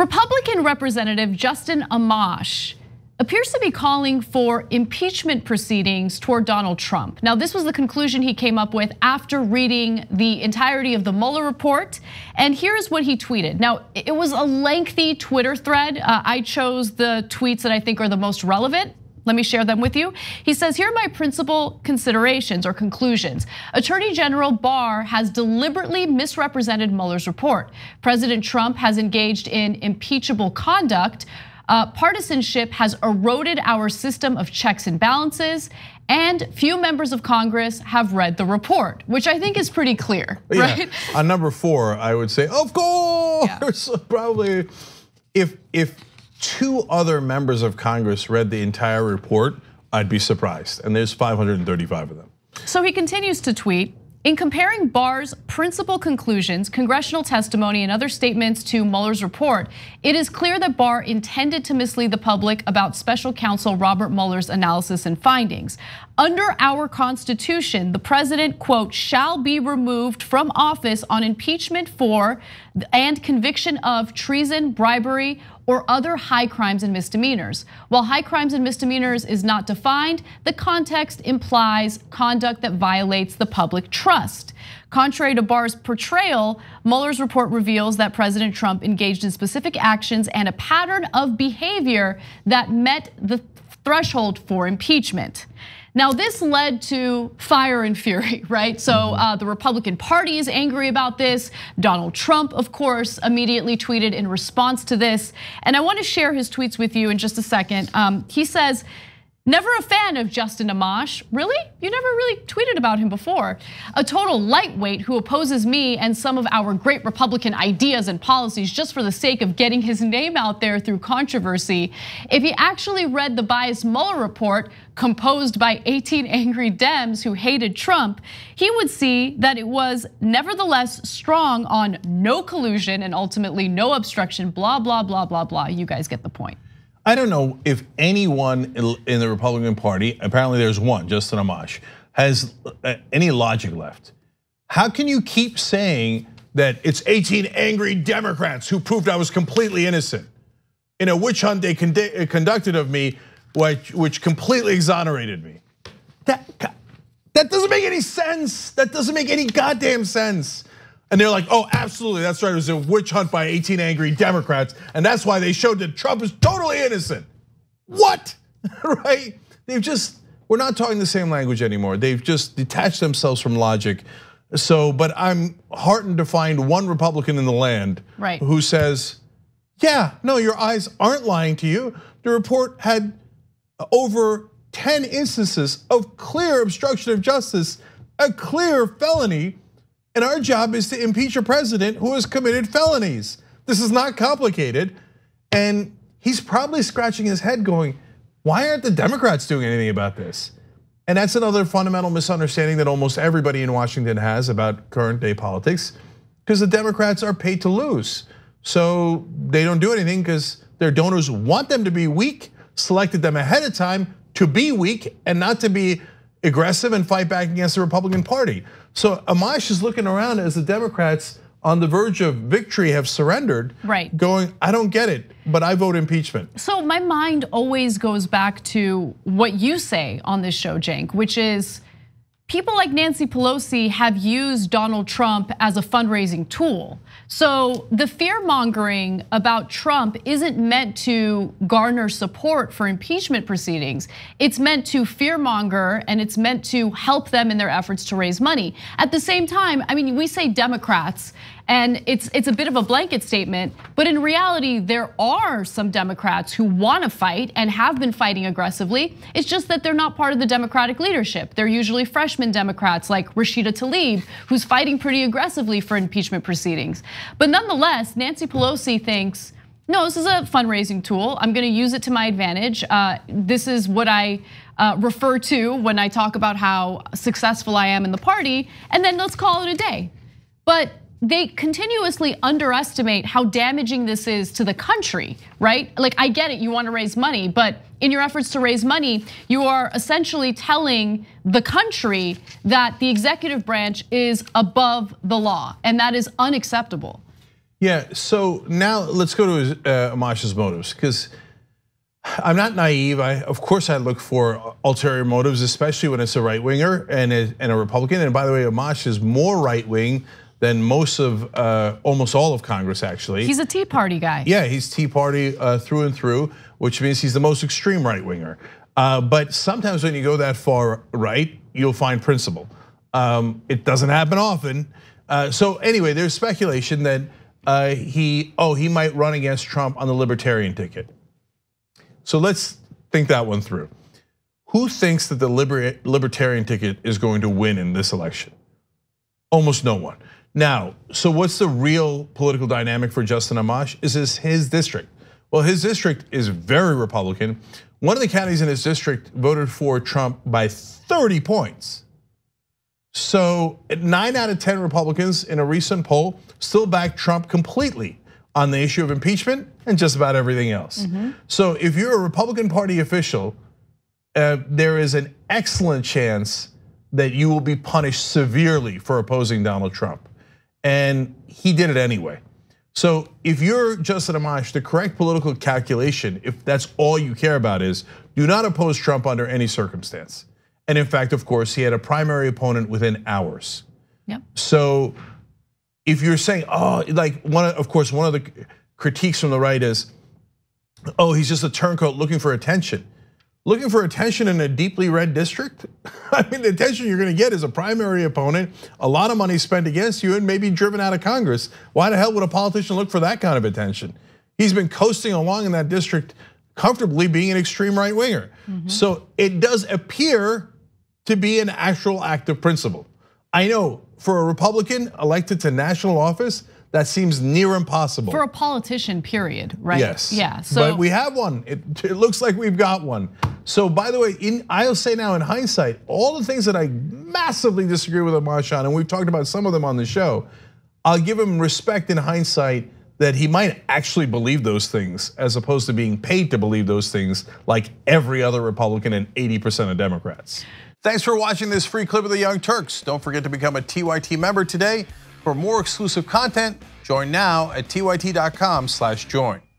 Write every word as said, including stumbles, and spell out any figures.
Republican Representative Justin Amash appears to be calling for impeachment proceedings toward Donald Trump. Now, this was the conclusion he came up with after reading the entirety of the Mueller report. And here's what he tweeted. Now, it was a lengthy Twitter thread. I chose the tweets that I think are the most relevant. Let me share them with you. He says, here are my principal considerations or conclusions. Attorney General Barr has deliberately misrepresented Mueller's report. President Trump has engaged in impeachable conduct. Uh, partisanship has eroded our system of checks and balances, and few members of Congress have read the report, which I think is pretty clear, yeah. Right? On number four, I would say, of course, yeah. Probably if if two other members of Congress read the entire report, I'd be surprised, and there's five hundred thirty-five of them. So he continues to tweet, in comparing Barr's principal conclusions, congressional testimony, and other statements to Mueller's report, it is clear that Barr intended to mislead the public about special counsel Robert Mueller's analysis and findings. Under our Constitution, the president, quote, shall be removed from office on impeachment for and conviction of treason, bribery, or other high crimes and misdemeanors. While high crimes and misdemeanors is not defined, the context implies conduct that violates the public trust. Contrary to Barr's portrayal, Mueller's report reveals that President Trump engaged in specific actions and a pattern of behavior that met the threshold for impeachment. Now, this led to fire and fury, right? So uh, the Republican Party is angry about this. Donald Trump, of course, immediately tweeted in response to this. And I want to share his tweets with you in just a second. Um, he says, never a fan of Justin Amash. Really? You never really tweeted about him before. A total lightweight who opposes me and some of our great Republican ideas and policies just for the sake of getting his name out there through controversy. If he actually read the biased Mueller report composed by eighteen angry Dems who hated Trump, he would see that it was nevertheless strong on no collusion and ultimately no obstruction, blah, blah, blah, blah, blah. You guys get the point. I don't know if anyone in the Republican Party, apparently there's one, Justin Amash, has any logic left. How can you keep saying that it's eighteen angry Democrats who proved I was completely innocent in a witch hunt they conducted of me, which, which completely exonerated me? That, that doesn't make any sense. That doesn't make any goddamn sense. And they're like, oh, absolutely, that's right. It was a witch hunt by eighteen angry Democrats. And that's why they showed that Trump is totally innocent. What? Right? They've just, we're not talking the same language anymore. They've just detached themselves from logic. So, but I'm heartened to find one Republican in the land, right, who says, yeah, no, your eyes aren't lying to you. The report had over ten instances of clear obstruction of justice, a clear felony. And our job is to impeach a president who has committed felonies. This is not complicated. And he's probably scratching his head going, why aren't the Democrats doing anything about this? And that's another fundamental misunderstanding that almost everybody in Washington has about current day politics, because the Democrats are paid to lose. So they don't do anything because their donors want them to be weak, selected them ahead of time to be weak and not to be aggressive and fight back against the Republican Party. So Amash is looking around as the Democrats on the verge of victory have surrendered, right, going, I don't get it, but I vote impeachment. So my mind always goes back to what you say on this show, Cenk, which is people like Nancy Pelosi have used Donald Trump as a fundraising tool. So the fear-mongering about Trump isn't meant to garner support for impeachment proceedings. It's meant to fear-monger and it's meant to help them in their efforts to raise money. At the same time, I mean, we say Democrats, and it's it's a bit of a blanket statement, but in reality, there are some Democrats who wanna fight and have been fighting aggressively. It's just that they're not part of the Democratic leadership. They're usually freshman Democrats like Rashida Tlaib, who's fighting pretty aggressively for impeachment proceedings. But nonetheless, Nancy Pelosi thinks, no, this is a fundraising tool. I'm gonna use it to my advantage. Uh, this is what I uh, refer to when I talk about how successful I am in the party, and then let's call it a day. But they continuously underestimate how damaging this is to the country, right? Like, I get it, you want to raise money, but in your efforts to raise money, you are essentially telling the country that the executive branch is above the law, and that is unacceptable. Yeah, so now let's go to uh, Amash's motives, because I'm not naive. I, of course, I look for ulterior motives, especially when it's a right winger and a, and a Republican. And by the way, Amash is more right wing than most of, uh, almost all of Congress, actually. He's a Tea Party guy. Yeah, he's Tea Party uh, through and through, which means he's the most extreme right winger. Uh, but sometimes when you go that far right, you'll find principle. Um, it doesn't happen often. Uh, so anyway, there's speculation that uh, he, oh, he might run against Trump on the libertarian ticket. So let's think that one through. Who thinks that the libertarian ticket is going to win in this election? Almost no one. Now, so what's the real political dynamic for Justin Amash? Is this his district? Well, his district is very Republican. One of the counties in his district voted for Trump by thirty points. So nine out of ten Republicans in a recent poll still back Trump completely on the issue of impeachment and just about everything else. Mm-hmm. So if you're a Republican Party official, uh, there is an excellent chance that you will be punished severely for opposing Donald Trump. And he did it anyway. So if you're Justin Amash, the correct political calculation, if that's all you care about, is do not oppose Trump under any circumstance. And in fact, of course, he had a primary opponent within hours. Yep. So if you're saying, oh, like one of, of course, one of the critiques from the right is, oh, he's just a turncoat looking for attention. Looking for attention in a deeply red district? I mean, the attention you're gonna get is a primary opponent, a lot of money spent against you, and maybe driven out of Congress. Why the hell would a politician look for that kind of attention? He's been coasting along in that district, comfortably being an extreme right winger. Mm-hmm. So it does appear to be an actual act of principle. I know for a Republican elected to national office, that seems near impossible. For a politician, period, right? Yes. Yeah. So but we have one. It, it looks like we've got one. So by the way, in, I'll say now in hindsight, all the things that I massively disagree with Amash on, and we've talked about some of them on the show, I'll give him respect in hindsight that he might actually believe those things as opposed to being paid to believe those things like every other Republican and eighty percent of Democrats. Thanks for watching this free clip of The Young Turks. Don't forget to become a T Y T member today. For more exclusive content, join now at T Y T dot com slash join.